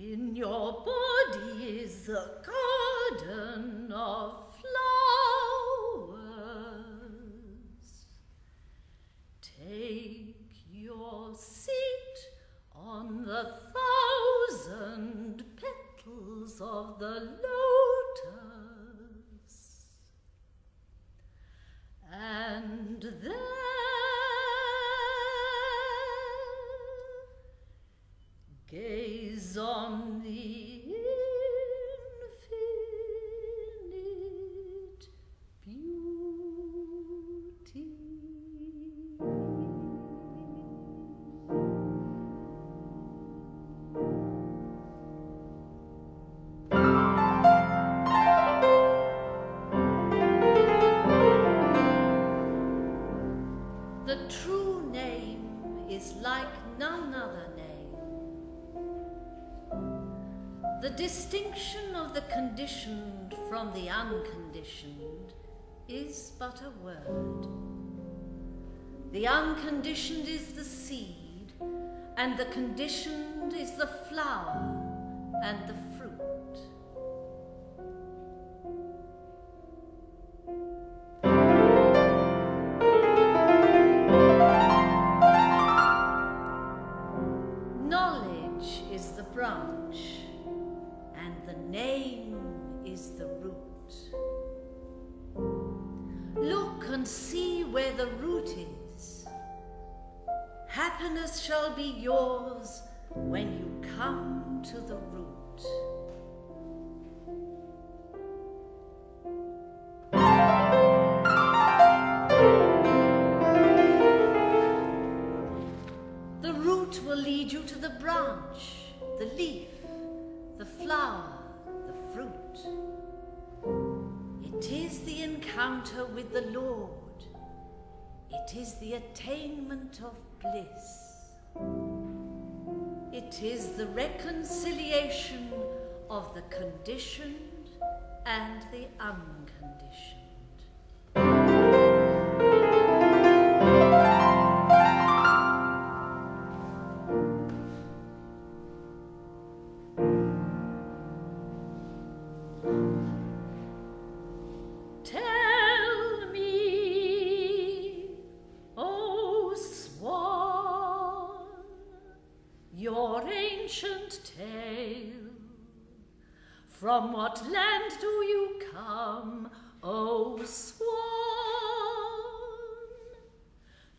In your body is the garden of flowers. Take your seat on the 1,000 petals of the lotus, and there gaze on the infinite beauty. The true name is like none other name. The distinction of the conditioned from the unconditioned is but a word. The unconditioned is the seed, and the conditioned is the flower and the fruit. Knowledge is the branch, and the name is the root. Look and see where the root is. Happiness shall be yours when you come to the root. The root will lead you to the branch, the leaf, the flower, the fruit. It is the encounter with the Lord. It is the attainment of bliss. It is the reconciliation of the conditioned and the unconditioned. Your ancient tale, from what land do you come, O swan?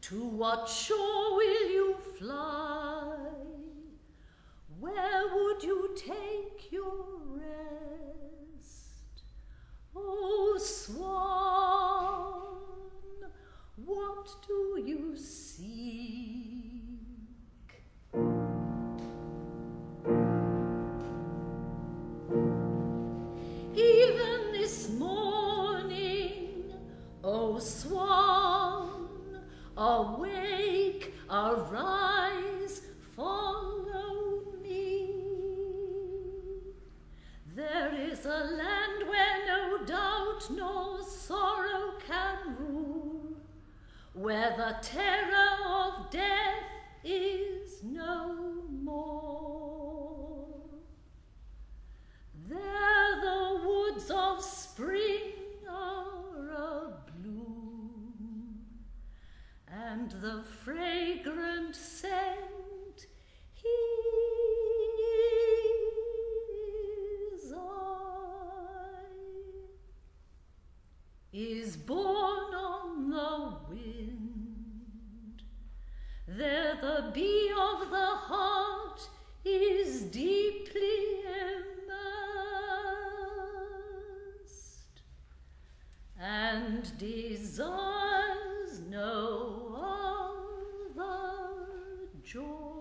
To what shore will you fly? Where would you take your rest? O swan, what do you seek? Even this morning, O swan, awake, arise, follow me. There is a land where no doubt, no sorrow can rule, where the terror of death is no more. There the woods of spring are abloom, and the fragrant scent is borne on the wind. There the bee of the heart is deeply immersed, and desires no other joy.